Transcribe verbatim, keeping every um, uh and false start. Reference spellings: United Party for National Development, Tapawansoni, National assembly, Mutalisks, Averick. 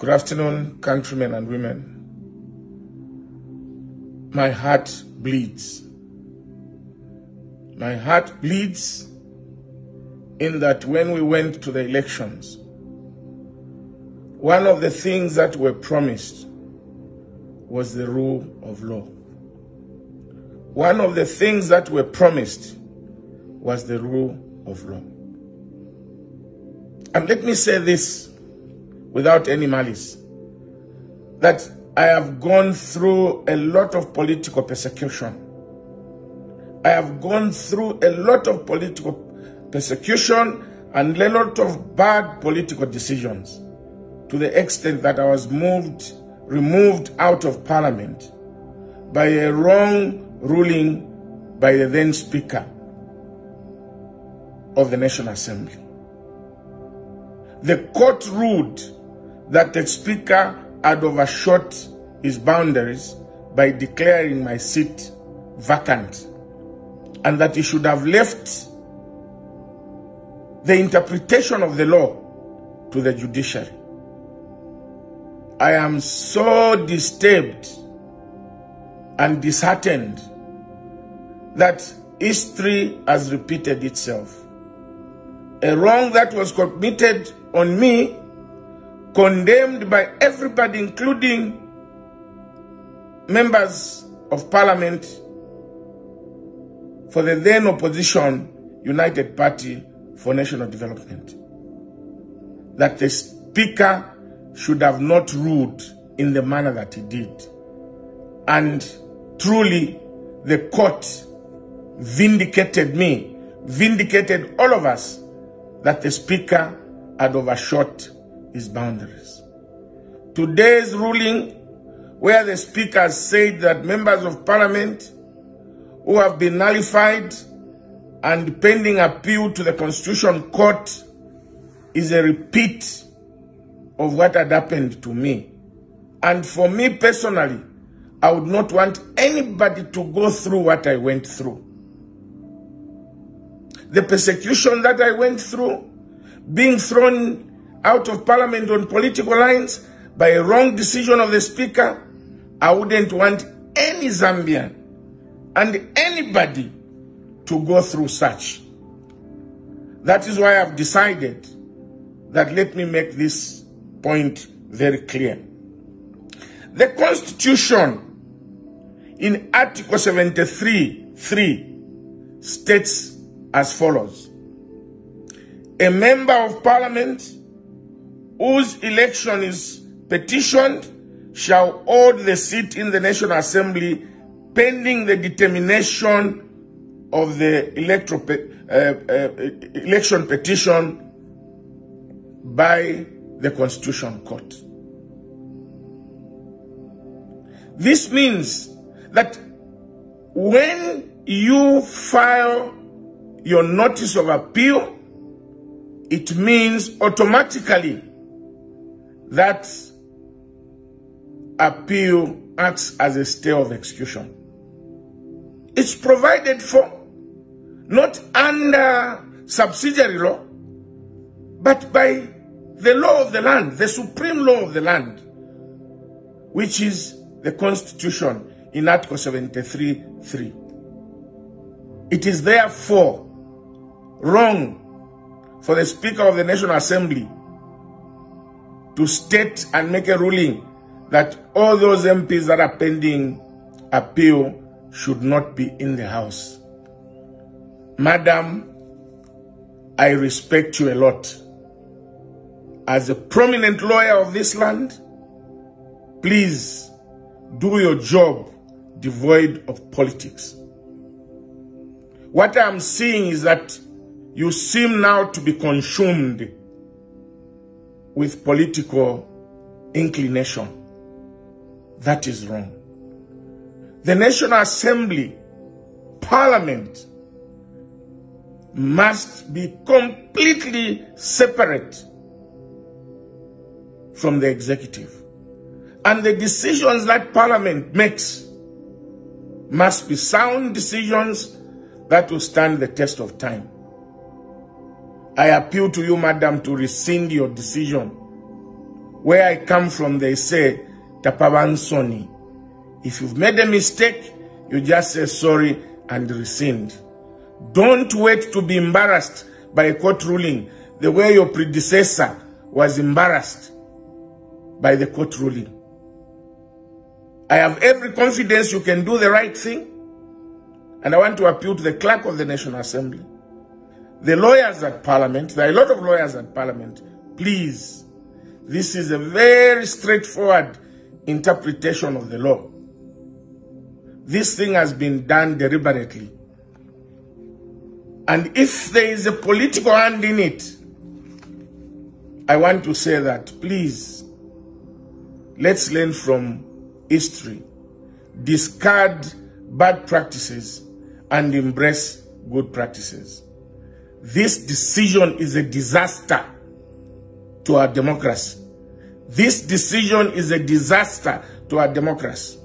Good afternoon, countrymen and women. My heart bleeds. My heart bleeds in that when we went to the elections, one of the things that were promised was the rule of law. One of the things that were promised was the rule of law. And let me say this without any malice, that I have gone through a lot of political persecution. I have gone through a lot of political persecution and a lot of bad political decisions, to the extent that I was moved, removed out of parliament by a wrong ruling by the then Speaker of the National Assembly. The court ruled that the Speaker had overshot his boundaries by declaring my seat vacant, and that he should have left the interpretation of the law to the judiciary. I am so disturbed and disheartened that history has repeated itself. A wrong that was committed on me, condemned by everybody, including members of parliament for the then opposition United Party for National Development, that the Speaker should have not ruled in the manner that he did. And truly, the court vindicated me, vindicated all of us, that the Speaker had overshot his boundaries. Today's ruling, where the Speaker said that members of parliament who have been nullified and pending appeal to the Constitution Court, is a repeat of what had happened to me. And for me personally, I would not want anybody to go through what I went through. The persecution that I went through, being thrown out of parliament on political lines by a wrong decision of the Speaker, I wouldn't want any Zambian and anybody to go through such. That is why I've decided that let me make this point very clear. The Constitution in Article seventy-three three states as follows: a member of parliament whose election is petitioned shall hold the seat in the National Assembly pending the determination of the electoral pe uh, uh, election petition by the Constitution Court. This means that when you file your notice of appeal, it means automatically that appeal acts as a stay of execution. It's provided for not under subsidiary law, but by the law of the land, the supreme law of the land, which is the Constitution in Article seventy-three three. It is therefore wrong for the Speaker of the National Assembly to state and make a ruling that all those M Ps that are pending appeal should not be in the House. Madam, I respect you a lot. As a prominent lawyer of this land, please do your job devoid of politics. What I'm seeing is that you seem now to be consumed with political inclination. That is wrong. The National Assembly, Parliament, must be completely separate from the executive. And the decisions that Parliament makes must be sound decisions that will stand the test of time. I appeal to you, madam, to rescind your decision Where I come from, they say, Tapawansoni. If you've made a mistake, you just say sorry and rescind. Don't wait to be embarrassed by a court ruling the way your predecessor was embarrassed by the court ruling. I have every confidence you can do the right thing. And I want to appeal to the clerk of the National Assembly, the lawyers at Parliament. There are a lot of lawyers at Parliament. Please, this is a very straightforward interpretation of the law. This thing has been done deliberately. And if there is a political hand in it, I want to say that, please, let's learn from history. Discard bad practices and embrace good practices. This decision is a disaster to our democracy. This decision is a disaster to our democracy.